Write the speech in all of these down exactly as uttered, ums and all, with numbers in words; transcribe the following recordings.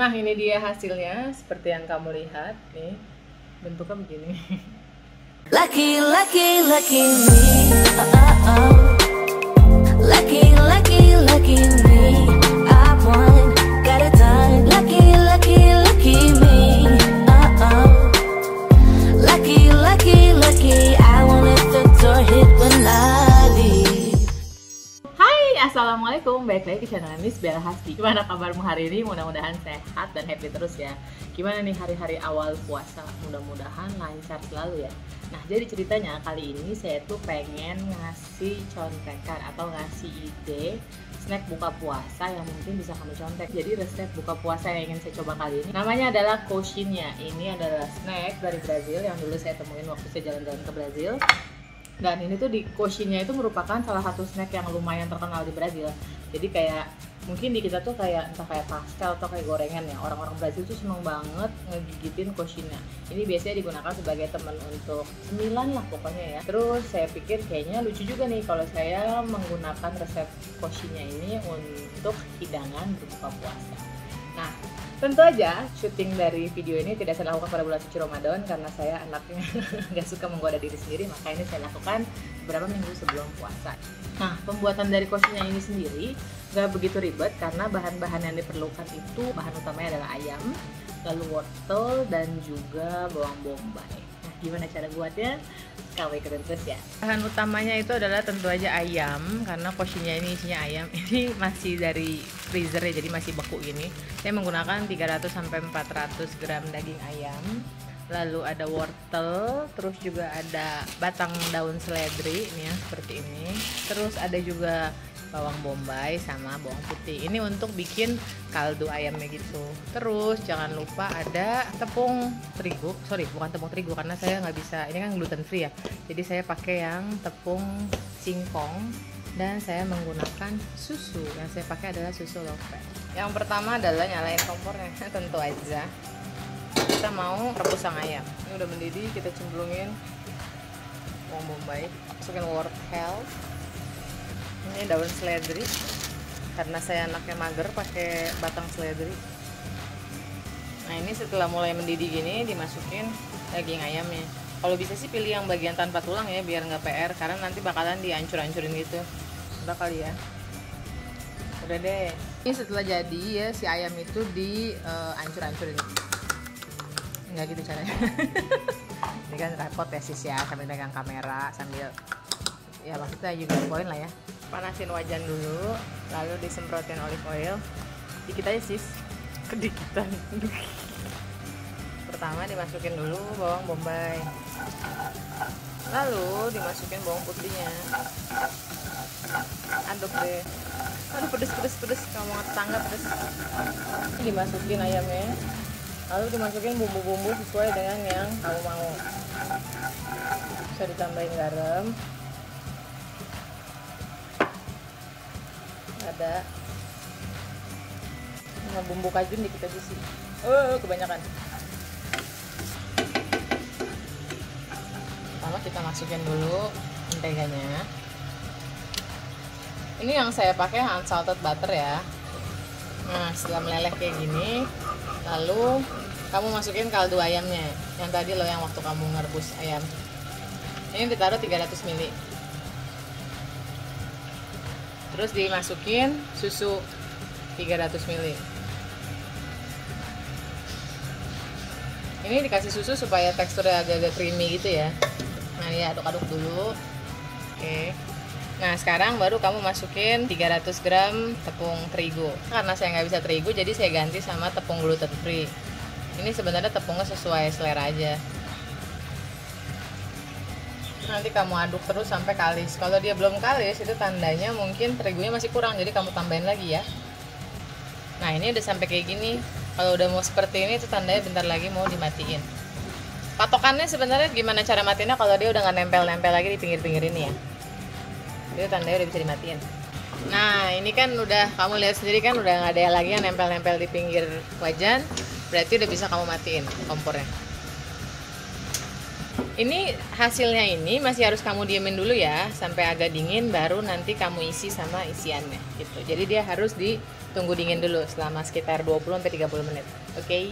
Nah, ini dia hasilnya seperti yang kamu lihat nih. Bentuknya begini. Lucky lucky lucky me. Oh, oh, oh. Lucky lucky lucky me. I won, got it done. Lucky lucky lucky me. Oh, oh. Lucky lucky lucky I won if the door hit when I leave. Hai, assalamualaikum. Balik lagi ke channel Miss Bella Hasky. Gimana kabarmu hari ini? Mudah-mudahan sehat dan happy terus ya. Gimana nih hari-hari awal puasa? Mudah-mudahan lancar selalu ya. Nah, jadi ceritanya kali ini saya tuh pengen ngasih contekan atau ngasih ide snack buka puasa yang mungkin bisa kamu contek. Jadi resep buka puasa yang ingin saya coba kali ini namanya adalah coxinha. Ini adalah snack dari Brazil yang dulu saya temuin waktu saya jalan-jalan ke Brazil. Dan ini tuh di coxinha itu merupakan salah satu snack yang lumayan terkenal di Brazil. Jadi kayak mungkin di kita tuh kayak entah kayak pastel atau kayak gorengan ya, orang-orang Brazil tuh seneng banget ngegigitin coxinha. Ini biasanya digunakan sebagai teman untuk cemilan lah pokoknya ya. Terus saya pikir kayaknya lucu juga nih kalau saya menggunakan resep coxinha ini untuk hidangan berbuka puasa. Nah, tentu aja syuting dari video ini tidak saya lakukan pada bulan suci Ramadan karena saya anaknya nggak suka menggoda diri sendiri, maka ini saya lakukan beberapa minggu sebelum puasa. Nah, pembuatan dari coxinha ini sendiri nggak begitu ribet karena bahan-bahan yang diperlukan itu bahan utamanya adalah ayam, lalu wortel dan juga bawang bombay. Nah, gimana cara buatnya? Kamu ikutin terus ya. Bahan utamanya itu adalah tentu aja ayam, karena coxinha ini isinya ayam. Ini masih dari freezer ya, jadi masih beku ini. Saya menggunakan tiga ratus sampai empat ratus gram daging ayam. Lalu ada wortel, terus juga ada batang daun seledri ini ya, seperti ini. Terus ada juga bawang bombay sama bawang putih. Ini untuk bikin kaldu ayamnya gitu. Terus jangan lupa ada tepung terigu. Sorry, bukan tepung terigu karena saya nggak bisa. Ini kan gluten free ya. Jadi saya pakai yang tepung singkong dan saya menggunakan susu. Yang saya pakai adalah susu low fat. Yang pertama adalah nyalain kompornya tentu aja. Kita mau rebus sang ayam. Ini udah mendidih, kita cemplungin bawang bombay, masukin wortel. Ini daun seledri, karena saya anaknya mager pakai batang seledri. Nah, ini setelah mulai mendidih gini dimasukin daging ayamnya. Kalau bisa sih pilih yang bagian tanpa tulang ya, biar nggak P R, karena nanti bakalan dihancur-hancurin gitu. Udah kali ya, udah deh. Ini setelah jadi ya, si ayam itu dihancur-hancurin. Uh, nggak gitu caranya. Ini kan repot ya sis ya, sambil pegang kamera, sambil ya maksudnya juga poin lah ya. Panasin wajan dulu, lalu disemprotin olive oil dikit aja sis, kedikitan. Pertama dimasukin dulu bawang bombay, lalu dimasukin bawang putihnya. Aduk deh, aduh pedes pedes pedes, kamu tetangga pedes. Dimasukin ayamnya, lalu dimasukin bumbu-bumbu sesuai dengan yang kamu mau. Bisa ditambahin garam, ada nah, bumbu kajun dikit aja sih, oh kebanyakan. Pertama kita masukin dulu menteganya. Ini yang saya pakai unsalted butter ya. Nah, setelah meleleh kayak gini, lalu kamu masukin kaldu ayamnya yang tadi loh, yang waktu kamu ngerebus ayam. Ini ditaruh tiga ratus mililiter. Terus dimasukin susu tiga ratus mililiter. Ini dikasih susu supaya teksturnya agak-agak creamy gitu ya. Nah, ya aduk-aduk dulu. Oke. Nah, sekarang baru kamu masukin tiga ratus gram tepung terigu. Karena saya nggak bisa terigu, jadi saya ganti sama tepung gluten free. Ini sebenarnya tepungnya sesuai selera aja. Nanti kamu aduk terus sampai kalis. Kalau dia belum kalis, itu tandanya mungkin terigunya masih kurang, jadi kamu tambahin lagi ya. Nah, ini udah sampai kayak gini. Kalau udah mau seperti ini, itu tandanya bentar lagi mau dimatiin. Patokannya sebenarnya gimana cara matiinnya kalau dia udah nggak nempel-nempel lagi di pinggir-pinggir ini ya. Itu tandanya udah bisa dimatiin. Nah, ini kan udah kamu lihat sendiri kan, udah nggak ada lagi yang nempel-nempel di pinggir wajan. Berarti udah bisa kamu matiin kompornya. Ini hasilnya ini masih harus kamu diemin dulu ya, sampai agak dingin baru nanti kamu isi sama isiannya gitu. Jadi dia harus ditunggu dingin dulu selama sekitar dua puluh sampai tiga puluh menit. Oke. Okay?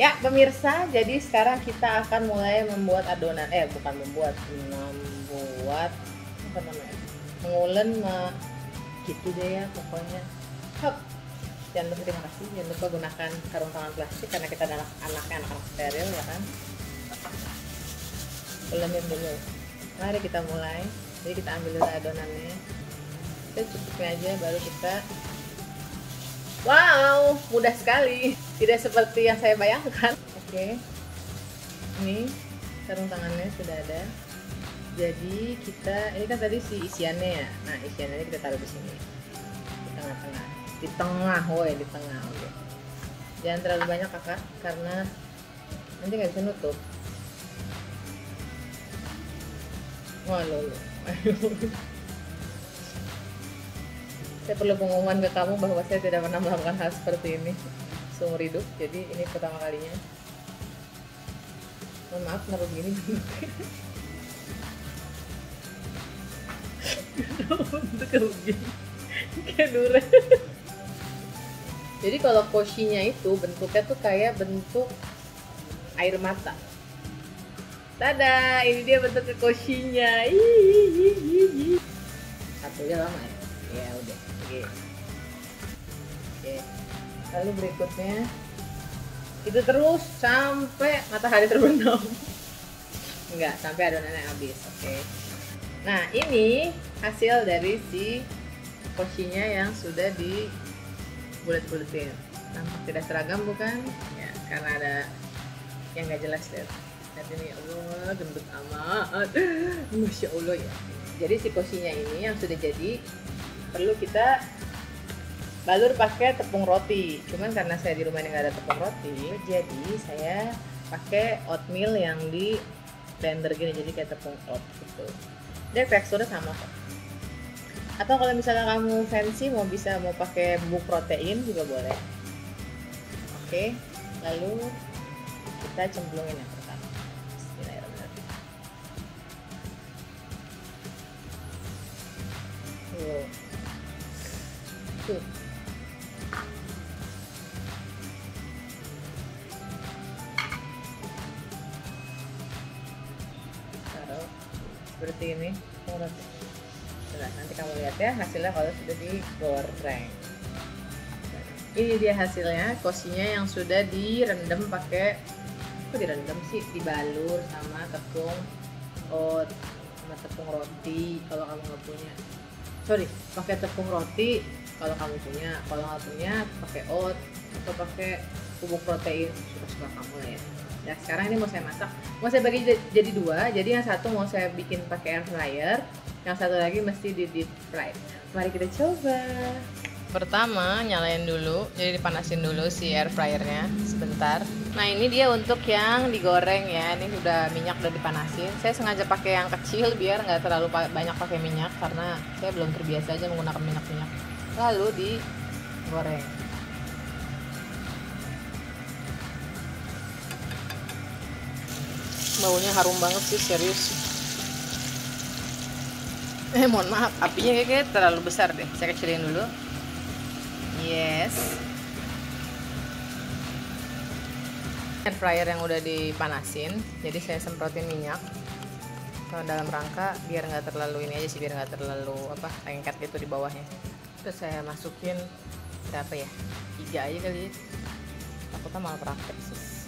Ya, pemirsa, jadi sekarang kita akan mulai membuat adonan. Eh, bukan membuat, membuat apa namanya? Mengulen me... gitu deh ya pokoknya. Hop. Jangan lupa, terima kasih. Jangan lupa gunakan sarung tangan plastik karena kita adalah anak-anak steril ya kan. Ulenin dulu, mari kita mulai. Jadi kita ambil dulu adonannya, kita cukupnya aja baru kita. Wow, mudah sekali, tidak seperti yang saya bayangkan. Oke, ini sarung tangannya sudah ada. Jadi kita, ini kan tadi si isiannya ya, nah isiannya kita taruh di sini, di tengah-tengah, di tengah, woi di tengah. Oke, jangan terlalu banyak kakak karena nanti nggak bisa nutup. Wah, lho, lho. Saya perlu pengumuman ke kamu bahwa saya tidak pernah melakukan hal seperti ini seumur hidup. Jadi ini pertama kalinya. Oh, maaf, kenapa begini? Untuk kerugian, kayak durian. Jadi kalau coxinha itu bentuknya tuh kayak bentuk air mata. Tada, ini dia bentuk coxinha. Satunya lama ya? Ya udah. Oke. Oke. Lalu berikutnya itu terus sampai matahari terbenam. Enggak, sampai adonannya habis. Oke. Nah, ini hasil dari si coxinha yang sudah di bulat-bulatin. Nampak tidak seragam bukan? Ya, karena ada yang nggak jelas deh. Ini ya Allah, gendut amat, masya Allah ya. Jadi si coxinha ini yang sudah jadi perlu kita balur pakai tepung roti. Cuman karena saya di rumah ini nggak ada tepung roti, jadi saya pakai oatmeal yang di blender gini, jadi kayak tepung oat gitu. Dan teksturnya sama kok. Atau kalau misalnya kamu fancy mau bisa mau pakai bubuk protein juga boleh. Oke, lalu kita cemplungin ya. Tuh. Taruh seperti ini. Nah, nanti kamu lihat ya hasilnya kalau sudah digoreng. Ini dia hasilnya coxinha yang sudah direndam pakai, kok direndam sih, dibalur sama tepung oat, sama tepung roti kalau kamu nggak punya. Sorry, pakai tepung roti kalau kamu punya, kalau nggak punya pakai oat atau pakai bubuk protein, suka-suka kamu lah ya. Nah sekarang ini mau saya masak, mau saya bagi jadi dua, jadi yang satu mau saya bikin pakai air fryer, yang satu lagi mesti di deep fry. Mari kita coba. Pertama nyalain dulu, jadi dipanasin dulu si air fryernya sebentar. Nah ini dia untuk yang digoreng ya, ini sudah minyak udah dipanasin. Saya sengaja pakai yang kecil biar nggak terlalu banyak pakai minyak karena saya belum terbiasa aja menggunakan minyak-minyak. Lalu digoreng. Baunya harum banget sih, serius. Eh mohon maaf, apinya kayaknya terlalu besar deh. Saya kecilin dulu. Yes. Air fryer yang udah dipanasin, jadi saya semprotin minyak kalau dalam rangka biar nggak terlalu ini aja sih, biar nggak terlalu apa lengket gitu di bawahnya. Terus saya masukin berapa ya, tiga aja kali, takutnya malah praktek sus.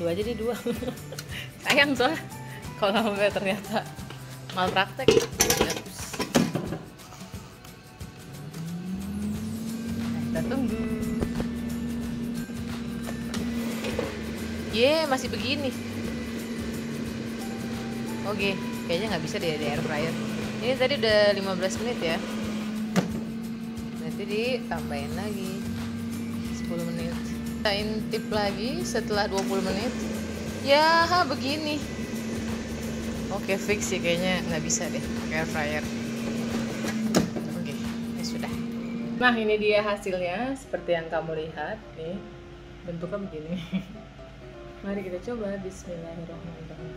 Dua aja deh, dua. Sayang soalnya kalau nggak ternyata malah praktek. Kita tunggu. Ye, masih begini. Oke, kayaknya nggak bisa deh di air fryer. Ini tadi udah lima belas menit ya. Nanti ditambahin lagi sepuluh menit. Kita intip lagi setelah dua puluh menit. Ya, begini. Oke, fix sih kayaknya nggak bisa deh pakai air fryer. Nah ini dia hasilnya seperti yang kamu lihat nih, bentuknya begini. Mari kita coba. Bismillahirrahmanirrahim.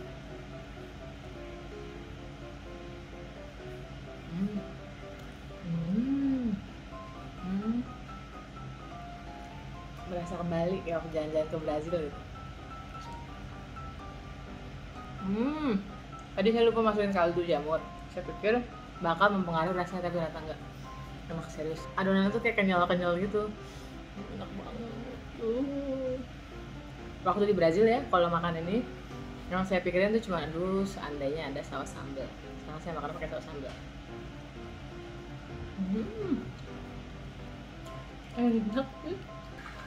Hmm. Hmm. Hmm. Berasa kembali ya jalan-jalan ke Brazil. Hmm. Tadi saya lupa masukin kaldu jamur. Saya pikir bakal mempengaruhi rasanya, tapi ternyata enggak. Emang serius. Adonannya tuh kayak kenyal-kenyal gitu. Enak banget. Uh. Waktu di Brazil ya, kalau makan ini yang saya pikirin tuh cuma aduh seandainya ada saus sambal. Sekarang saya makan pakai saus sambal. Hmm. Enak.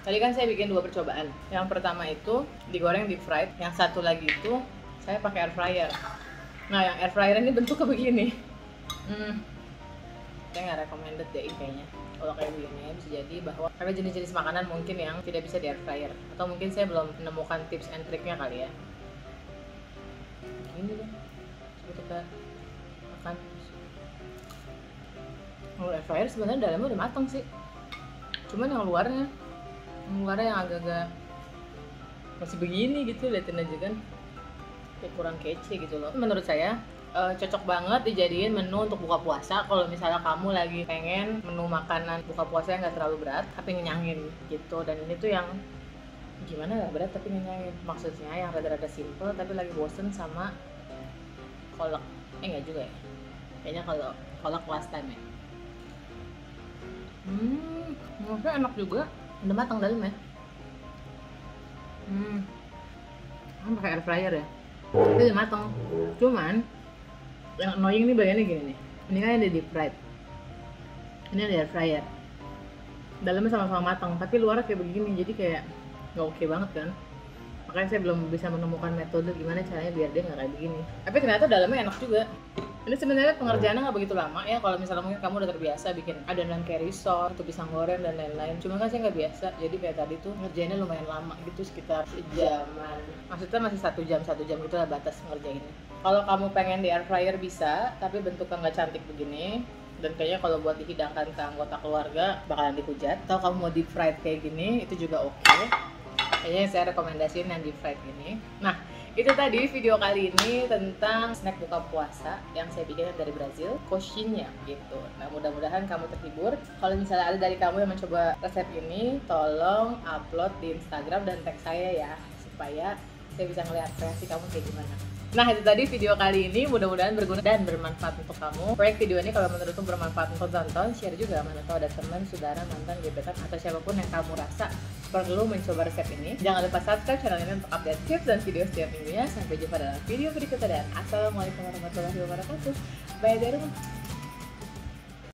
Tadi kan saya bikin dua percobaan. Yang pertama itu digoreng deep fried, yang satu lagi itu saya pakai air fryer. Nah, yang air fryer ini bentuknya begini. Hmm. Saya nggak recommended deh kayaknya. Kalau kayak begini bisa jadi bahwa ada jenis-jenis makanan mungkin yang tidak bisa di air fryer, atau mungkin saya belum menemukan tips and triknya kali ya. Ini deh. Coba kita makan. Kalau air fryer sebenarnya dalamnya udah matang sih. Cuman yang luarnya, yang luarnya yang agak-agak masih begini gitu, liatin aja kan. Kayak kurang kece gitu loh. Menurut saya uh, cocok banget dijadiin menu untuk buka puasa. Kalau misalnya kamu lagi pengen menu makanan buka puasa yang nggak terlalu berat tapi ngenyangin gitu. Dan ini tuh yang gimana nggak berat tapi ngenyangin. Maksudnya yang rada-rada simple tapi lagi bosen sama kolak. Eh nggak juga ya. Kayaknya kalau kolak last time ya. Hmm, maksudnya enak juga. Udah matang dalam ya. Hmm, kan pakai air fryer ya. Itu udah matang, cuman yang annoying nih bagiannya gini nih. Ini kan ada deep fried, ini ada air fryer, dalamnya sama-sama matang tapi luarnya kayak begini, jadi kayak nggak oke banget kan. Makanya saya belum bisa menemukan metode gimana caranya biar dia nggak kayak begini. Tapi ternyata dalamnya enak juga. Ini sebenarnya pengerjaannya nggak begitu lama ya, kalau misalnya mungkin kamu udah terbiasa bikin adonan kayak risol, atau pisang goreng dan lain-lain. Cuma kan saya nggak biasa, jadi kayak tadi tuh ngerjainnya lumayan lama gitu, sekitar sejaman. Maksudnya masih satu jam, satu jam gitu lah batas ngerjainnya. Kalau kamu pengen di air fryer bisa, tapi bentuknya nggak cantik begini. Dan kayaknya kalau buat dihidangkan ke anggota keluarga bakalan dihujat. Atau kamu mau deep fried kayak gini, itu juga oke. Okay. Kayaknya saya rekomendasiin yang deep fried ini. Nah, itu tadi video kali ini tentang snack buka puasa yang saya bikin dari Brazil, coxinha gitu. Nah, mudah-mudahan kamu terhibur. Kalau misalnya ada dari kamu yang mencoba resep ini, tolong upload di Instagram dan tag saya ya, supaya saya bisa ngelihat kreasi kamu kayak gimana. Nah, itu tadi video kali ini, mudah-mudahan berguna dan bermanfaat untuk kamu. Proyek video ini kalau menurutmu bermanfaat untuk tonton, share juga mana tahu ada teman, saudara, mantan, gebetan, atau siapapun yang kamu rasa perlu mencoba resep ini. Jangan lupa subscribe channel ini untuk update tips dan video setiap minggunya. Sampai jumpa dalam video berikutnya dan Assalamualaikum warahmatullahi wabarakatuh. Bye, dari rumah.